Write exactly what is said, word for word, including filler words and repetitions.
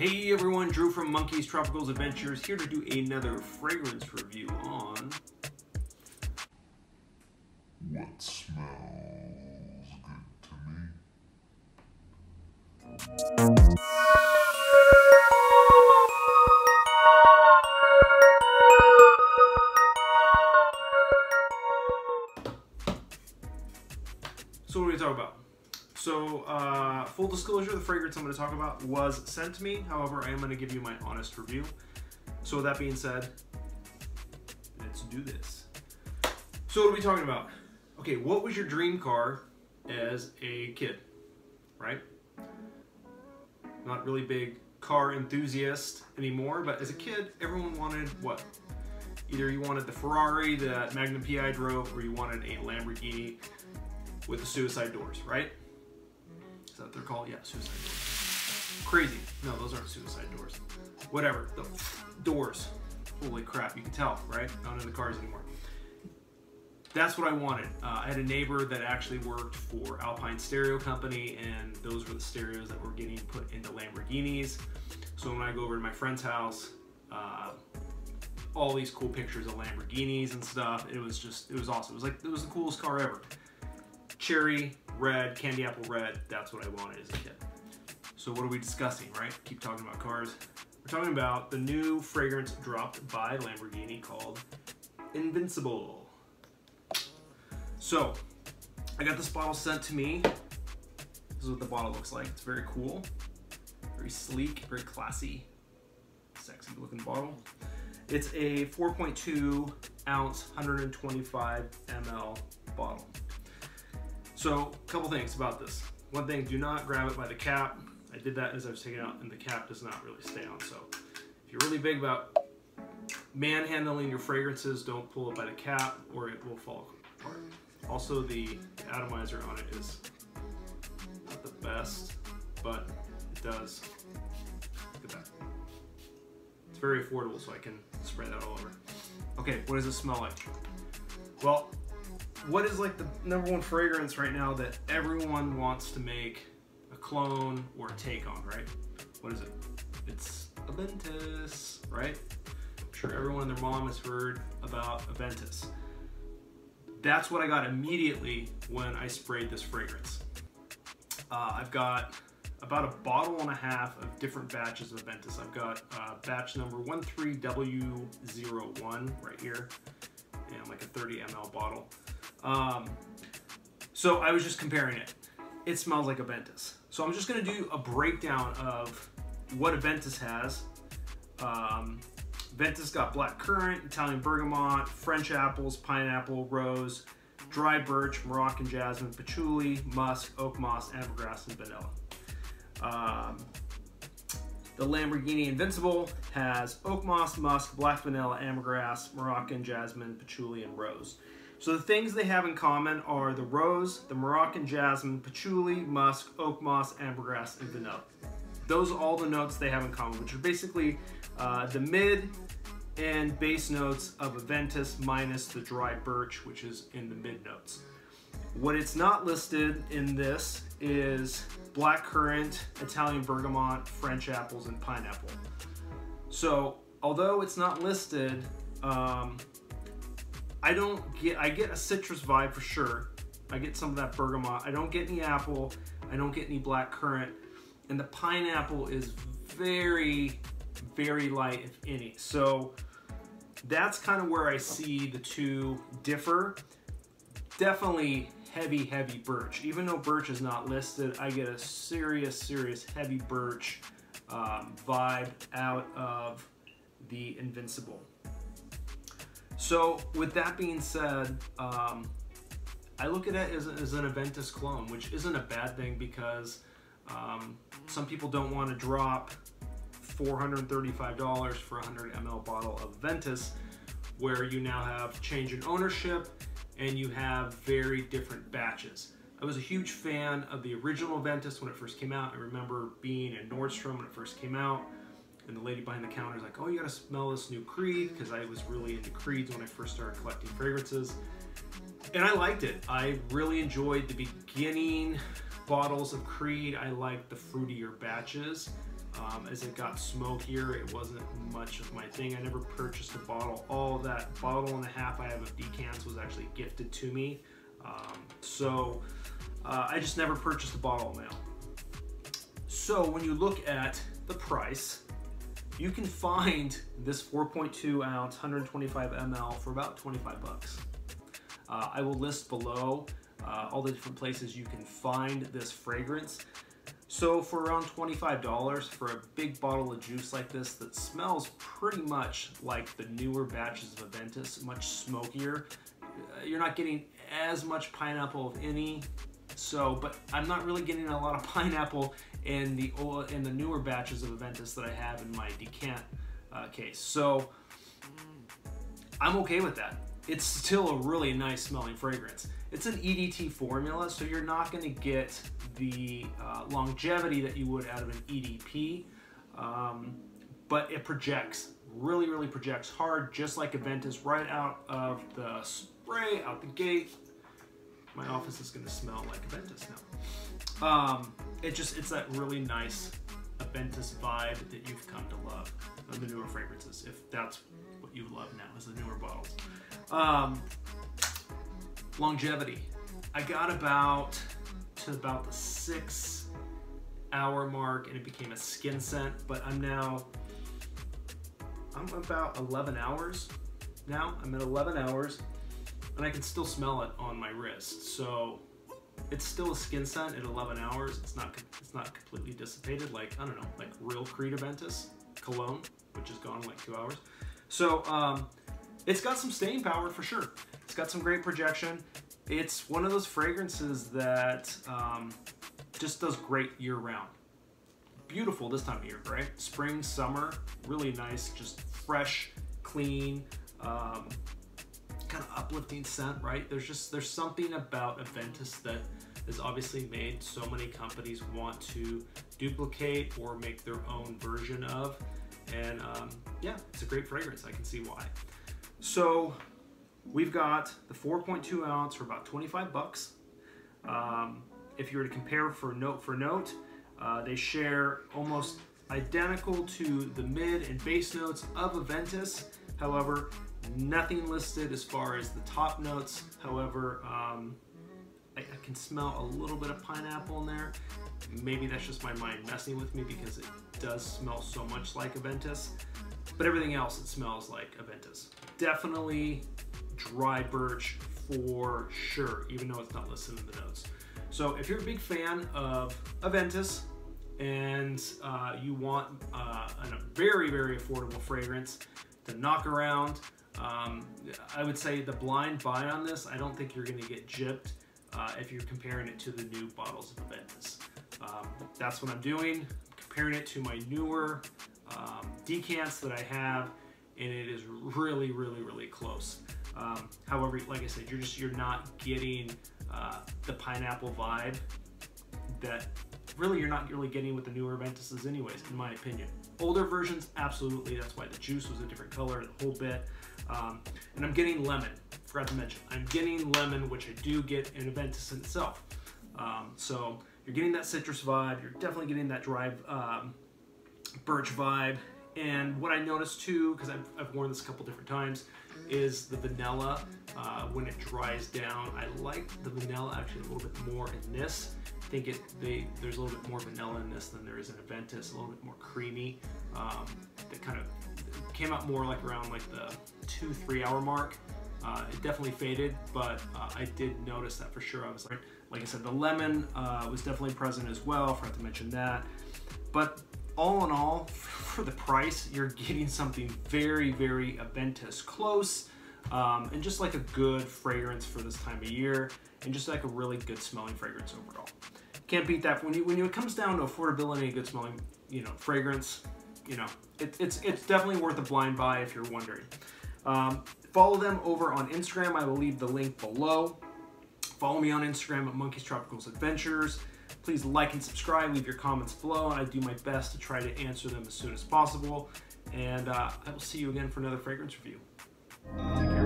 Hey everyone, Drew from Monkey's Tropical Adventures here to do another fragrance review on... What smells good to me? So what are we talking about? So, uh, full disclosure, the fragrance I'm going to talk about was sent to me. However, I am going to give you my honest review. So with that being said, let's do this. So what are we talking about? Okay, what was your dream car as a kid, right? Not really big car enthusiast anymore, but as a kid, everyone wanted what? Either you wanted the Ferrari that Magnum P I drove, or you wanted a Lamborghini with the suicide doors, right? That they're called, yeah, suicide doors. Crazy. No, those aren't suicide doors. Whatever, the doors. Holy crap, you can tell, right? Not in the cars anymore. That's what I wanted. Uh, I had a neighbor that actually worked for Alpine Stereo Company, and those were the stereos that were getting put into Lamborghinis. So when I go over to my friend's house, uh, all these cool pictures of Lamborghinis and stuff. It was just, it was awesome. It was like, it was the coolest car ever. Cherry red, candy apple red, that's what I wanted as a kid. So what are we discussing, right? Keep talking about cars. We're talking about the new fragrance dropped by Lamborghini called Invincible. So I got this bottle sent to me. This is what the bottle looks like. It's very cool, very sleek, very classy, sexy looking bottle. It's a four point two ounce, one hundred twenty-five milliliter bottle. So, a couple things about this. One thing, do not grab it by the cap. I did that as I was taking it out, and the cap does not really stay on. So, if you're really big about manhandling your fragrances, don't pull it by the cap, or it will fall apart. Also, the atomizer on it is not the best, but it does. Look at that. It's very affordable, so I can spray that all over. Okay, what does it smell like? Well, what is like the number one fragrance right now that everyone wants to make a clone or a take on, right? What is it? It's Aventus, right? I'm sure everyone and their mom has heard about Aventus. That's what I got immediately when I sprayed this fragrance. Uh, I've got about a bottle and a half of different batches of Aventus. I've got uh, batch number one three W zero one right here, and like a thirty milliliter bottle. Um, so I was just comparing it. It smells like Aventus. So I'm just gonna do a breakdown of what Aventus has. Um, Aventus got black currant, Italian bergamot, French apples, pineapple, rose, dry birch, Moroccan jasmine, patchouli, musk, oak moss, ambergris, and vanilla. Um, the Lamborghini Invincible has oak moss, musk, black vanilla, ambergris, Moroccan jasmine, patchouli, and rose. So the things they have in common are the rose, the Moroccan jasmine, patchouli, musk, oak moss, ambergras, and vanilla. Those are all the notes they have in common, which are basically uh, the mid and base notes of Aventus minus the dry birch, which is in the mid notes. What it's not listed in this is black currant, Italian bergamot, French apples, and pineapple. So although it's not listed, um, I don't get, I get a citrus vibe for sure. I get some of that bergamot. I don't get any apple. I don't get any black currant. And the pineapple is very, very light, if any. So that's kind of where I see the two differ. Definitely heavy, heavy birch. Even though birch is not listed, I get a serious, serious heavy birch um, vibe out of the Invincible. So with that being said, um, I look at it as, as an Aventus clone, which isn't a bad thing because um, some people don't want to drop four hundred thirty-five dollars for a one hundred milliliter bottle of Aventus, where you now have change in ownership and you have very different batches. I was a huge fan of the original Aventus when it first came out. I remember being in Nordstrom when it first came out. And the lady behind the counter is like, oh, you gotta smell this new Creed, because I was really into Creeds when I first started collecting fragrances. And I liked it. I really enjoyed the beginning bottles of Creed. I liked the fruitier batches. Um, as it got smokier, it wasn't much of my thing. I never purchased a bottle. All that bottle and a half I have of decants was actually gifted to me. Um, so uh, I just never purchased a bottle of mail. So when you look at the price, you can find this four point two ounce, one hundred twenty-five milliliters for about twenty-five bucks. Uh, I will list below uh, all the different places you can find this fragrance. So for around twenty-five dollars for a big bottle of juice like this that smells pretty much like the newer batches of Aventus, much smokier. You're not getting as much pineapple of any, so, but I'm not really getting a lot of pineapple in the in the newer batches of Aventus that I have in my decant uh, case. So I'm okay with that. It's still a really nice smelling fragrance. It's an E D T formula, so you're not going to get the uh, longevity that you would out of an E D P, um, but it projects, really, really projects hard, just like Aventus, right out of the spray, out the gate. My office is going to smell like Aventus now. Um, it just, it's that really nice Aventus vibe that you've come to love, of the newer fragrances, if that's what you love now, is the newer bottles. Um, longevity. I got about to about the six hour mark and it became a skin scent, but I'm now, I'm about eleven hours now. I'm at eleven hours and I can still smell it on my wrist. So it's still a skin scent at eleven hours. It's not, it's not completely dissipated. Like, I don't know, like real Creed Aventus cologne, which is gone in like two hours. So, um, it's got some staying power for sure. It's got some great projection. It's one of those fragrances that um, just does great year round. Beautiful this time of year, right? Spring, summer, really nice, just fresh, clean, um, kind of uplifting scent, right? There's just, there's something about Aventus that has obviously made so many companies want to duplicate or make their own version of. And um, yeah, it's a great fragrance. I can see why. So we've got the four point two ounce for about twenty-five bucks. Um, if you were to compare for note for note, uh, they share almost identical to the mid and base notes of Aventus. However, nothing listed as far as the top notes. However, um, I, I can smell a little bit of pineapple in there. Maybe that's just my mind messing with me because it does smell so much like Aventus. But everything else, it smells like Aventus. Definitely dry birch for sure, even though it's not listed in the notes. So if you're a big fan of Aventus and uh, you want uh, a very, very affordable fragrance to knock around, um, I would say the blind buy on this, I don't think you're gonna get gypped uh, if you're comparing it to the new bottles of Aventus. Um, that's what I'm doing, comparing it to my newer um, decants that I have, and it is really, really, really close. Um, however, like I said, you're just, you're not getting uh, the pineapple vibe that really you're not really getting with the newer Aventuses anyways, in my opinion. Older versions, absolutely. That's why the juice was a different color, the whole bit. Um, and I'm getting lemon, forgot to mention. I'm getting lemon, which I do get in Aventus in itself. Um, so you're getting that citrus vibe. You're definitely getting that dry um, birch vibe. And what I noticed too, because I've, I've worn this a couple different times, is the vanilla uh, when it dries down. I like the vanilla actually a little bit more in this. I think it they there's a little bit more vanilla in this than there is in Aventus. A little bit more creamy. Um, that kind of came out more like around like the two three hour mark. Uh, it definitely faded, but uh, I did notice that for sure. I was like, like I said, the lemon uh, was definitely present as well. I forgot to mention that, but. All in all, for the price, you're getting something very, very Aventus close, um, and just like a good fragrance for this time of year, and just like a really good smelling fragrance overall. Can't beat that. When you when you, it comes down to affordability and good smelling, you know, fragrance, you know, it, it's it's definitely worth a blind buy if you're wondering. Um, follow them over on Instagram. I will leave the link below. Follow me on Instagram at Monkey's Tropical Adventures. Please like and subscribe, leave your comments below, and I do my best to try to answer them as soon as possible. And uh, I will see you again for another fragrance review. Take care.